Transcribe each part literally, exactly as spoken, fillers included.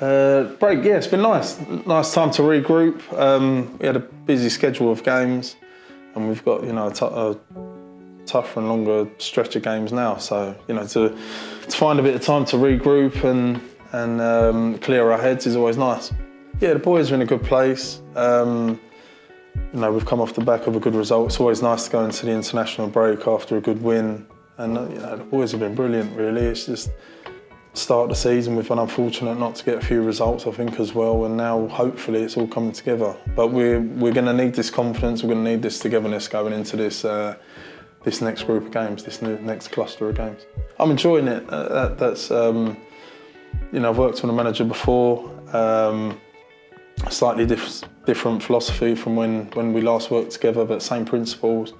Uh, break, yeah, it's been nice. Nice time to regroup. Um, we had a busy schedule of games, and we've got, you know, a, t a tougher and longer stretch of games now. So, you know, to, to find a bit of time to regroup and, and um, clear our heads is always nice. Yeah, the boys are in a good place. Um, you know, we've come off the back of a good result. It's always nice to go into the international break after a good win. And, uh, you know, the boys have been brilliant, really. It's just, start the season, we've been unfortunate not to get a few results, I think, as well, and now hopefully it's all coming together. But we're, we're going to need this confidence, we're going to need this togetherness going into this uh, this next group of games, this new, next cluster of games. I'm enjoying it. Uh, that, that's um, you know, I've worked with a manager before, um, slightly diff different philosophy from when, when we last worked together, but same principles.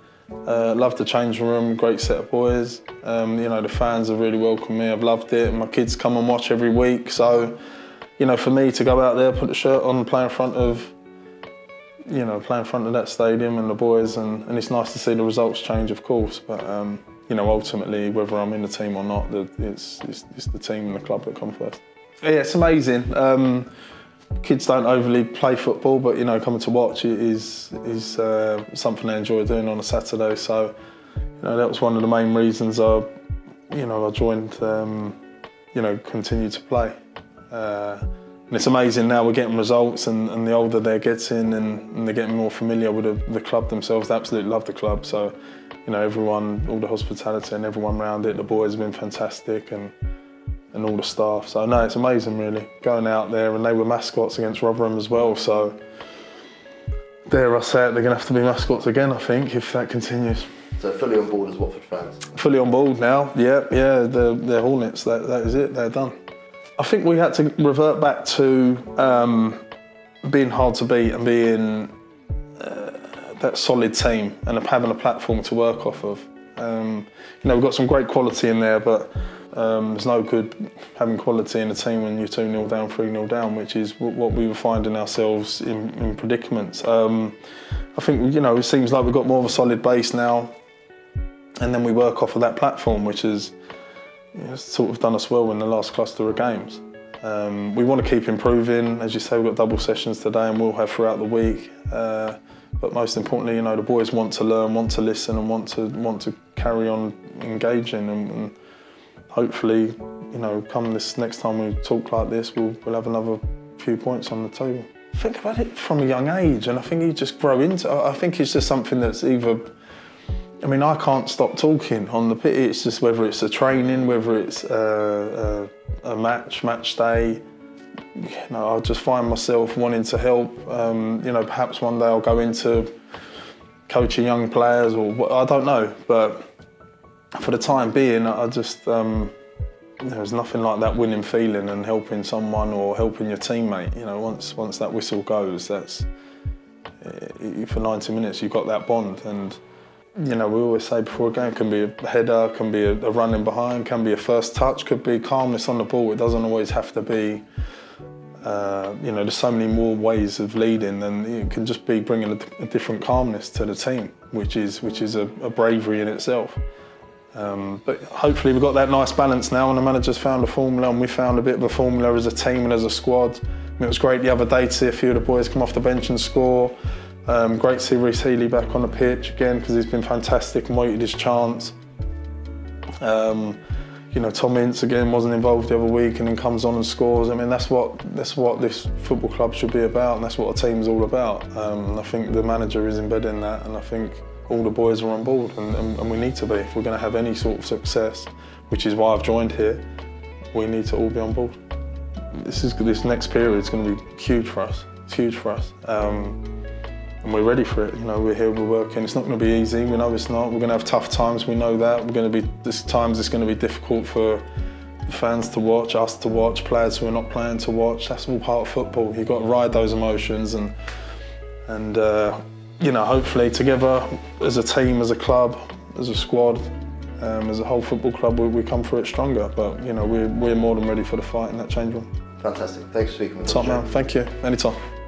Uh, love the changing room, great set of boys. Um, you know, the fans have really welcomed me, I've loved it. My kids come and watch every week. So, you know, for me to go out there, put the shirt on, play in front of, you know, play in front of that stadium and the boys, and, and it's nice to see the results change, of course. But, um, you know, ultimately, whether I'm in the team or not, the, it's, it's, it's the team and the club that come first. Yeah, it's amazing. Um, Kids don't overly play football, but, you know, coming to watch it is is uh, something they enjoy doing on a Saturday. So, you know, that was one of the main reasons I, you know, I joined. Um, you know, continue to play, uh, and it's amazing now we're getting results, and, and the older they're getting, and, and they're getting more familiar with the, the club themselves. They absolutely love the club. So, you know, everyone, all the hospitality and everyone around it. The boys have been fantastic, and. and all the staff. So no, it's amazing really. Going out there, and they were mascots against Rotherham as well, so dare I say it, they're gonna have to be mascots again, I think, if that continues. So fully on board as Watford fans? Fully on board now, yeah, yeah, they're, they're Hornets, that, that is it, they're done. I think we had to revert back to um, being hard to beat and being uh, that solid team and having a platform to work off of. Um, you know, we've got some great quality in there, but um, there's no good having quality in a team when you're two nil down, three nil down, which is what we were finding ourselves in, in predicaments. Um, I think, you know, it seems like we've got more of a solid base now, and then we work off of that platform, which has, you know, sort of done us well in the last cluster of games. Um, we want to keep improving. As you say, we've got double sessions today and we'll have throughout the week. Uh, But most importantly, you know, the boys want to learn, want to listen, and want to want to carry on engaging. And, and hopefully, you know, come this next time we talk like this, we'll we'll have another few points on the table. Think about it from a young age, and I think you just grow into. I think it's just something that's either. I mean, I can't stop talking on the pitch. It's just whether it's a training, whether it's a, a, a match, match day. You know, I just find myself wanting to help. Um, you know, perhaps one day I'll go into coaching young players, or I don't know. But for the time being, I just um, there's nothing like that winning feeling and helping someone or helping your teammate. You know, once once that whistle goes, that's it, for ninety minutes. You've got that bond, and you know we always say before a game, it can be a header, can be a, a running behind, can be a first touch, could be calmness on the ball. It doesn't always have to be. Uh, you know, there's so many more ways of leading, and it can just be bringing a, a different calmness to the team, which is which is a, a bravery in itself. Um, but hopefully we've got that nice balance now, and the manager's found a formula, and we found a bit of a formula as a team and as a squad. I mean, it was great the other day to see a few of the boys come off the bench and score. Um, great to see Reece Healy back on the pitch again, because he's been fantastic and waited his chance. Um, You know, Tom Ince again wasn't involved the other week and then comes on and scores. I mean, that's what that's what this football club should be about, and that's what a team's all about. Um, I think the manager is embedding that, and I think all the boys are on board, and, and, and we need to be. If we're going to have any sort of success, which is why I've joined here, we need to all be on board. This is this next period is going to be huge for us. It's huge for us. Um, And we're ready for it, you know, we're here, we're working. It's not going to be easy, we know it's not. We're going to have tough times, we know that. We're going to be, there's times it's going to be difficult for the fans to watch, us to watch, players who are not playing to watch. That's all part of football. You've got to ride those emotions and, and uh, you know, hopefully together as a team, as a club, as a squad, um, as a whole football club, we, we come through it stronger. But, you know, we're, we're more than ready for the fight in that change room. Fantastic, thanks for speaking with us. Top man, thank you, anytime.